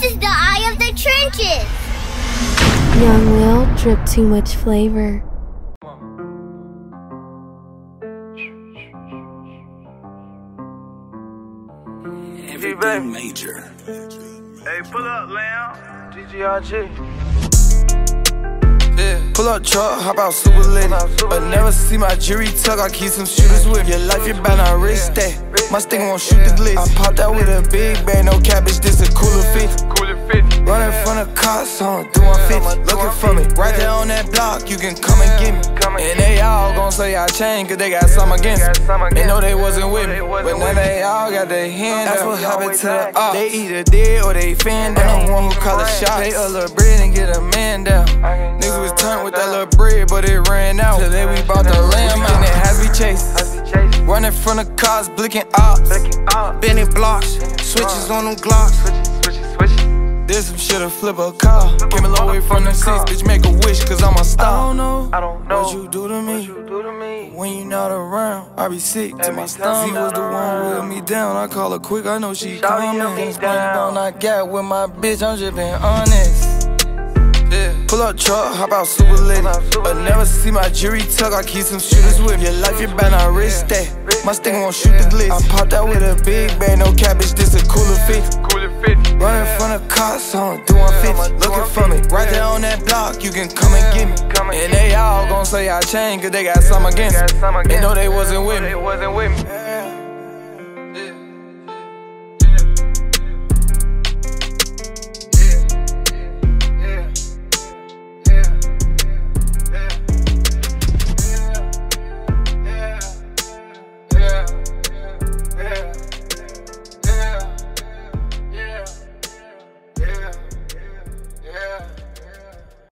This is the Eye of the Trenches! Young Will dripped too much flavor. Everybody major. Hey, pull up, lamb. GGRG. Yeah. Pull up truck, hop out super lit. But never see my jewelry tuck, I keep some shooters with me. Your life, you better not risk that. My stinger won't shoot the glitz. I popped out with a big bang, no cabbage, this a cooler fit. Running from the cops, so I'm doing 50. Looking for me, right there on that block, you can come and get me. And they all gon' say I changed, cause they got some against me. They know they wasn't with me, but now they all got their hand up. That's what happened to the ops. They either dead or they fend down. I'm the one who call the shots. Pay a little bread and get a man down. Niggas was turned with that little bread, but it ran out. Today we bought the lamb out. And it has me chased. Running from the cars, blinking ops. Benny blocks, switches on them Glocks. There's some shit to flip a car. Came a long way from the seats, bitch, make a wish, cause I'm a star. I don't know what you do to me. When you not around, I be sick to my stomach. She was the one who held me down, I call her quick, I know she coming. Explain about I got with my bitch, I'm just being honest. Pull up truck, hop out super lit. But never see my jewelry tuck, I keep some shooters with me. Your life, you better not risk that. My stinger won't shoot the glitz. I popped out with a big bang, no cabbage, this a cooler fit. Running from the cops, so I'm doing 50. Looking for me, right there on that block, you can come and get me. And they all gon' say I changed, cause they got some against me. They know they wasn't with me.